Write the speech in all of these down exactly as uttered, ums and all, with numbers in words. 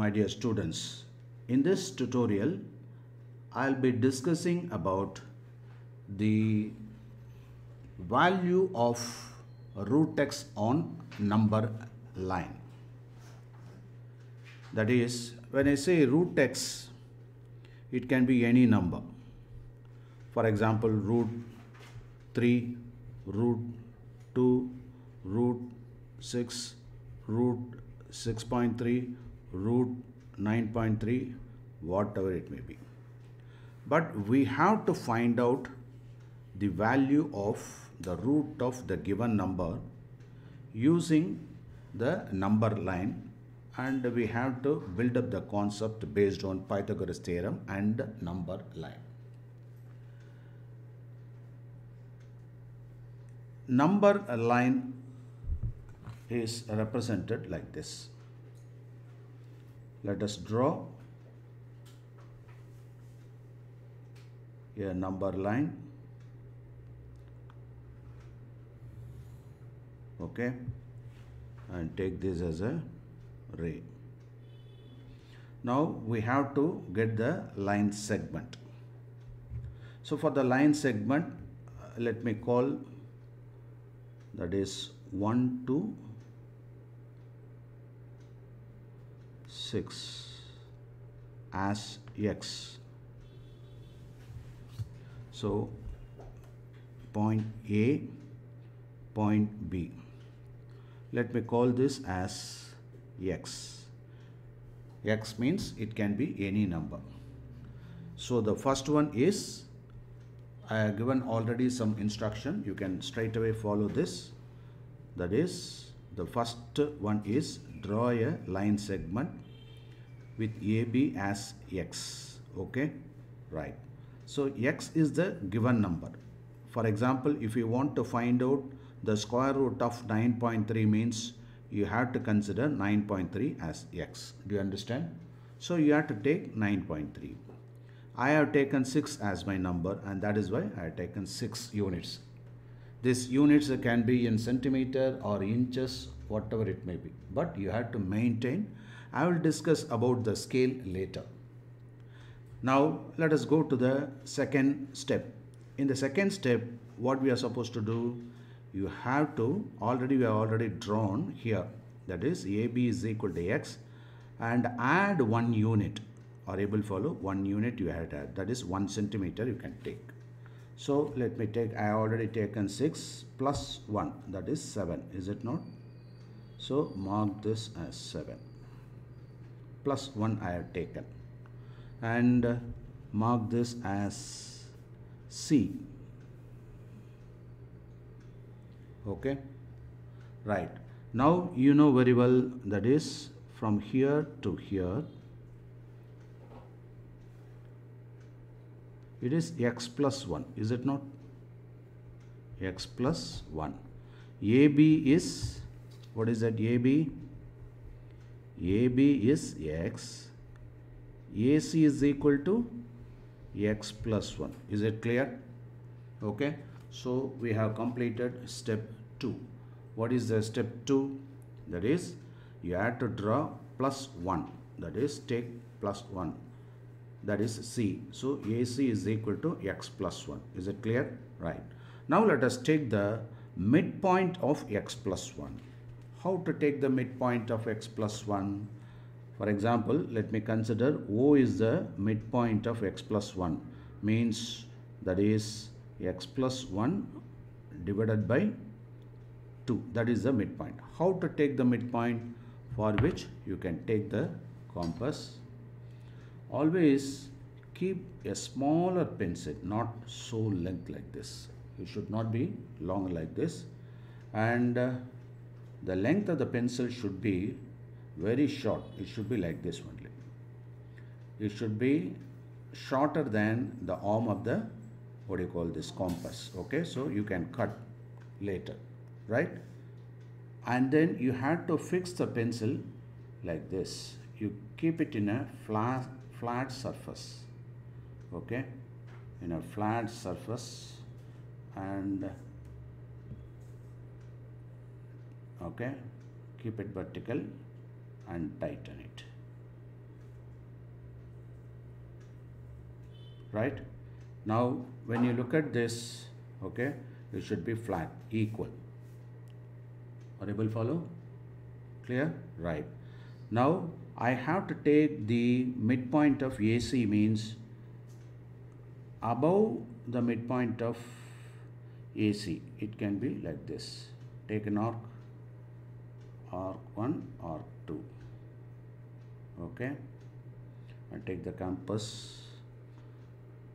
My dear students, in this tutorial I'll be discussing about the value of root x on number line. That is, when I say root x, it can be any number. For example, root three, root two, root six, root six point three, root nine point three, whatever it may be. But we have to find out the value of the root of the given number using the number line, and we have to build up the concept based on Pythagoras theorem and number line. Number line is represented like this. Let us draw a number line. Okay, and take this as a ray. Now we have to get the line segment. So for the line segment, let me call that is one, two, six as x. So point A, point B. Let me call this as x. X means it can be any number. So the first one is, I have given already some instruction, you can straight away follow this. That is, the first one is draw a line segment with A B as x. Okay, right. So x is the given number. For example, if you want to find out the square root of nine point three, means you have to consider nine point three as x. Do you understand? So you have to take nine point three. I have taken six as my number, and that is why I have taken six units. These units can be in centimeter or inches, whatever it may be, but you have to maintain. I will discuss about the scale later. Now let us go to the second step. In the second step, what we are supposed to do, you have to, already we have already drawn here, that is A B is equal to x, and add one unit, or able follow one unit you had to add, that is one centimeter you can take. So let me take, I already taken six plus one, that is seven, is it not? So mark this as seven, plus one I have taken, and mark this as C. Okay, right. Now you know very well, that is from here to here it is x plus one, is it not? X plus one. A B is, what is that? A B? A B is x. A C is equal to x plus one. Is it clear? Okay. So we have completed step two. What is the step two? That is, you have to draw plus one. That is, take plus one. That is C. So A C is equal to x plus one. Is it clear? Right. Now let us take the midpoint of x plus one. How to take the midpoint of x plus one? For example, let me consider O is the midpoint of x plus one. Means that is x plus one divided by two. That is the midpoint. How to take the midpoint? For which you can take the compass. Always keep a smaller pencil, not so length like this. It should not be long like this. And uh, the length of the pencil should be very short. It should be like this only. It should be shorter than the arm of the, what do you call this, compass. Okay, so you can cut later, right? And then you have to fix the pencil like this. You keep it in a flat flat surface. Okay, in a flat surface. And okay, keep it vertical and tighten it. right? Now when you look at this, okay, it should be flat, equal. Are able to follow? Clear? Right. Now I have to take the midpoint of A C, means above the midpoint of A C. It can be like this. Take an arc, arc one, arc two. Okay. I take the compass.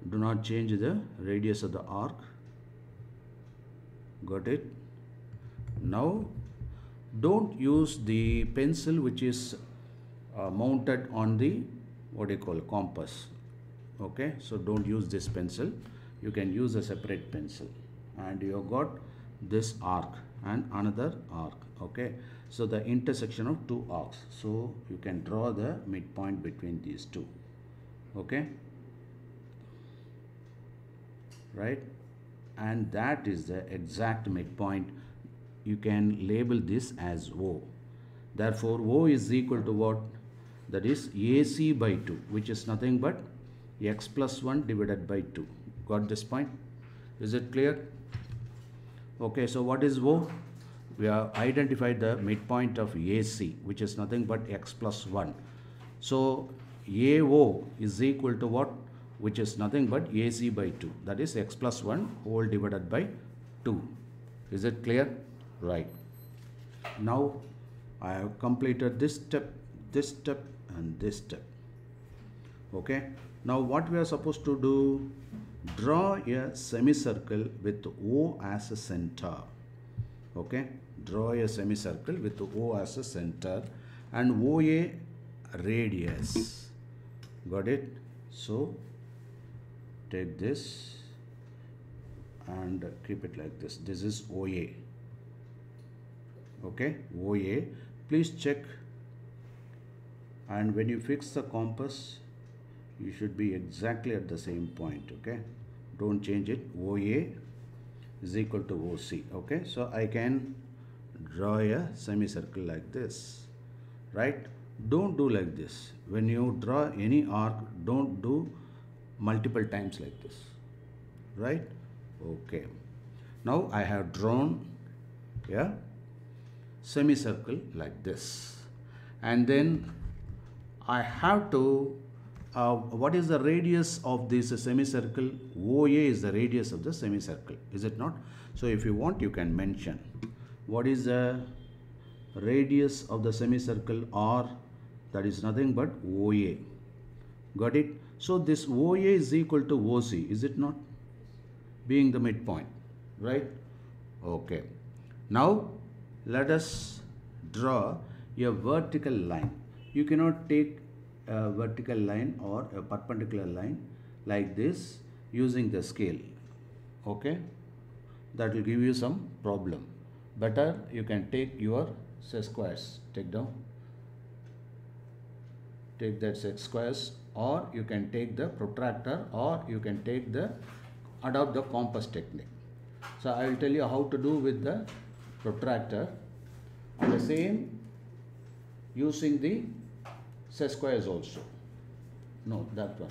Do not change the radius of the arc. Got it? Now don't use the pencil which is uh, mounted on the what do you call compass. Okay, so don't use this pencil. You can use a separate pencil. And you have got this arc and another arc. Okay, so the intersection of two arcs. So you can draw the midpoint between these two. Okay, right? And that is the exact midpoint. You can label this as O. Therefore, O is equal to what? That is A C by two, which is nothing but x plus one divided by two. Got this point? Is it clear? Okay, so what is O? We have identified the midpoint of A C, which is nothing but x plus one. So, A O is equal to what? Which is nothing but A C by two. That is x plus one whole divided by two. Is it clear? Right. Now, I have completed this step, this step and this step. Okay. Now, what we are supposed to do? Draw a semicircle with O as a center. Okay. Draw a semicircle with O as a center and O A radius. Got it? So, take this and keep it like this. This is O A. Okay, O A. Please check, and when you fix the compass, you should be exactly at the same point. Okay, don't change it. O A is equal to O C. Okay, so I can draw a semicircle like this, right? Don't do like this. When you draw any arc, don't do multiple times like this, right? Okay, now I have drawn yeah semicircle like this, and then I have to uh, what is the radius of this semicircle? O A is the radius of the semicircle, is it not? So if you want, you can mention what is the radius of the semicircle R. That is nothing but O A. Got it? So this O A is equal to O C, is it not, being the midpoint, right? Okay, now let us draw a vertical line. You cannot take a vertical line or a perpendicular line like this using the scale. Okay, that will give you some problem. Better you can take your squares. Take down. Take that squares, or you can take the protractor, or you can take the adopt the compass technique. So I will tell you how to do with the protractor, and the same using the squares also. No, that one,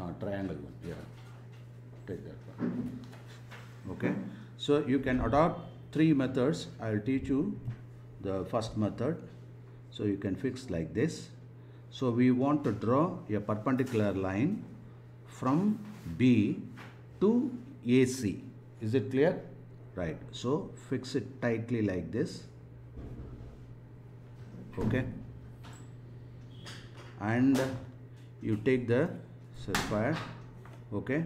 uh, triangle one. Yeah, take that one. Okay. So you can adopt three methods. I will teach you the first method. So you can fix like this. So we want to draw a perpendicular line from B to A C. Is it clear? Right. So fix it tightly like this. Okay. And you take the square. Okay.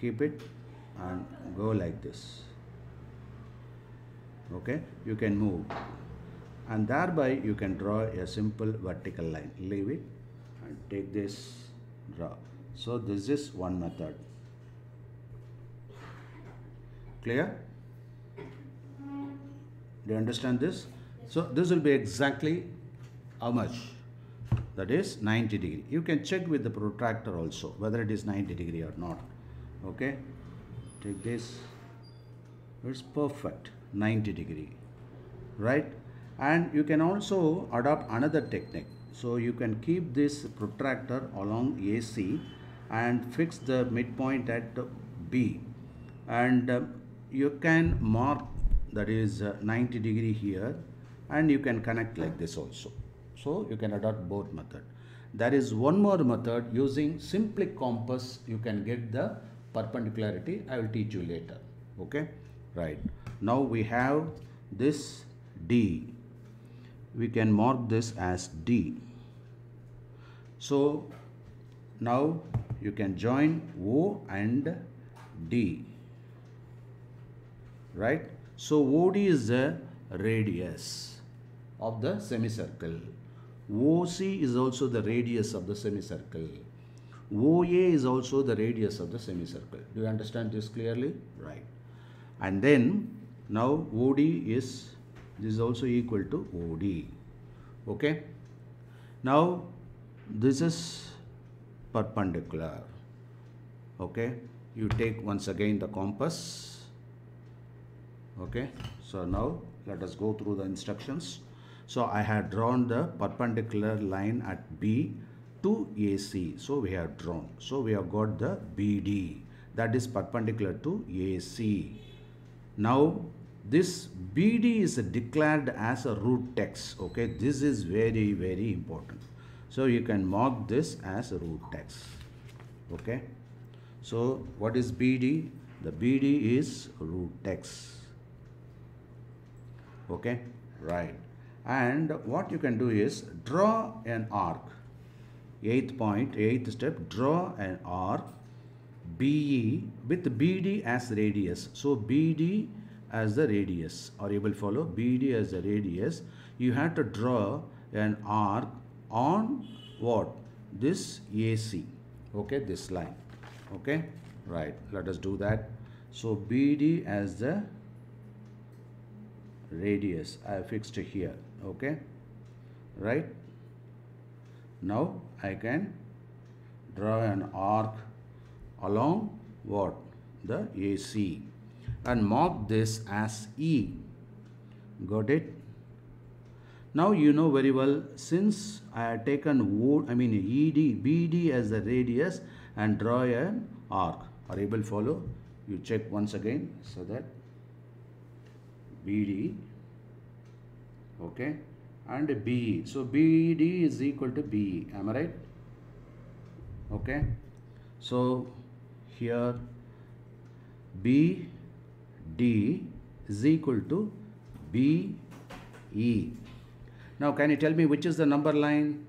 Keep it and go like this. Okay. You can move. And thereby you can draw a simple vertical line. Leave it and take this. Draw. So this is one method. Clear? Do you understand this? So this will be exactly how much? That is ninety degree. You can check with the protractor also whether it is ninety degree or not. Okay, take this. It's perfect, ninety degree, right? And you can also adopt another technique. So you can keep this protractor along A C and fix the midpoint at B, and uh, you can mark, that is uh, ninety degree here, and you can connect like this also. So you can adopt both method. There is one more method using simply compass, you can get the perpendicularity. I will teach you later. Okay, right. Now we have this D. We can mark this as D. So now you can join O and D. Right. So O D is the radius of the semicircle. O C is also the radius of the semicircle. O A is also the radius of the semicircle. Do you understand this clearly? Right. And then now O D is, this is also equal to O D. Okay. Now this is perpendicular. Okay. You take once again the compass. Okay. So now let us go through the instructions. So I had drawn the perpendicular line at B to A C. So we have drawn. So we have got the B D, that is perpendicular to A C. Now this B D is declared as a root text. Okay, this is very very important. So you can mark this as a root text. Okay. So what is B D? The B D is root text. Okay, right. And what you can do is draw an arc. Eighth point, eighth step, draw an arc B E with B D as radius. So B D as the radius, or you will follow B D as the radius. You have to draw an arc on what? This A C. Okay, this line. Okay, right. Let us do that. So B D as the radius, I fixed here. Okay, right. Now I can draw an arc along what? The A C, and mark this as E. Got it? Now you know very well, since I have taken O, I mean E D, B D as the radius and draw an arc. Are you able to follow? You check once again, so that B D, okay, and B E. So B D is equal to B E. Am I right? Okay. So here B D is equal to B E. Now can you tell me which is the number line?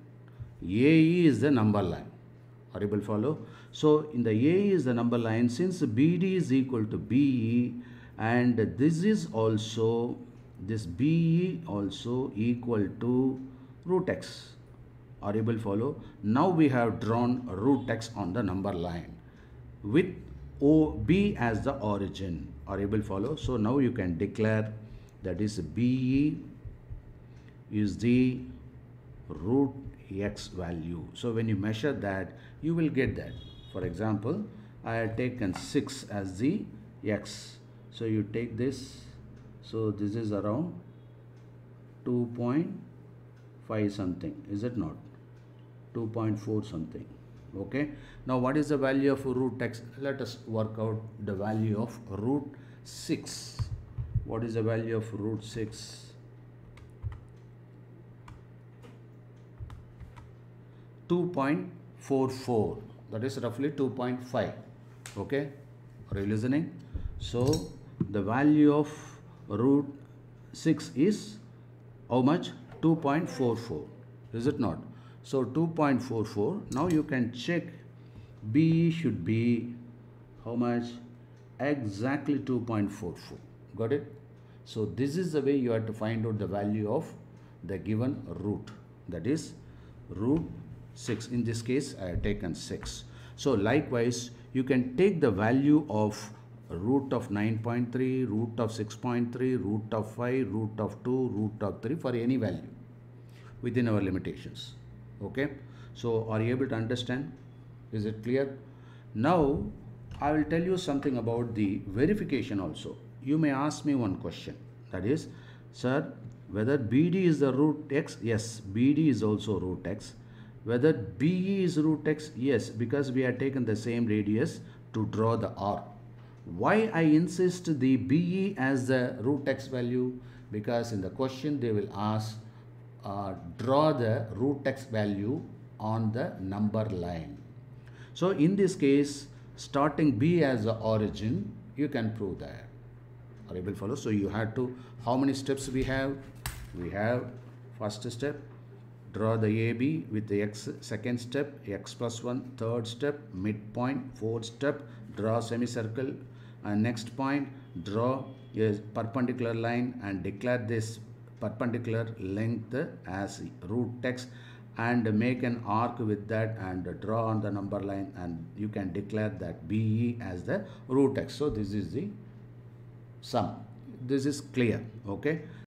A E is the number line. Are you able to follow? So in the A E is the number line, since B D is equal to B E, and this is also, this B E also equal to root x. Are you able to follow? Now we have drawn root x on the number line with O B as the origin. Are you able to follow? So now you can declare, that is B E is the root x value. So when you measure that, you will get that. For example, I have taken six as the x. So you take this, so this is around two point five something, is it not? two point four something. Okay. Now what is the value of root x? Let us work out the value of root six. What is the value of root six? two point four four. That is roughly two point five. Okay. Are you listening? So the value of root six is how much? two point four four, is it not? So two point four four. Now you can check B should be how much? Exactly two point four four. Got it? So this is the way you have to find out the value of the given root, that is root six. In this case I have taken six. So likewise you can take the value of root of nine point three, root of six point three, root of five, root of two, root of three, for any value within our limitations. Okay. So are you able to understand? Is it clear? Now I will tell you something about the verification also. You may ask me one question, that is, sir, whether B D is the root x? Yes, B D is also root x. Whether B E is root x? Yes, because we have taken the same radius to draw the R. Why I insist the B E as the root x value? Because in the question they will ask, uh, draw the root x value on the number line. So in this case, starting B as the origin, you can prove that. Are able to follow? So you have to, how many steps we have? We have first step, draw the A B with the x, second step, x plus one, third step, midpoint, fourth step, draw semicircle, and next point, draw a perpendicular line and declare this perpendicular length as root x and make an arc with that and draw on the number line, and you can declare that B E as the root x. So this is the sum. This is clear, okay?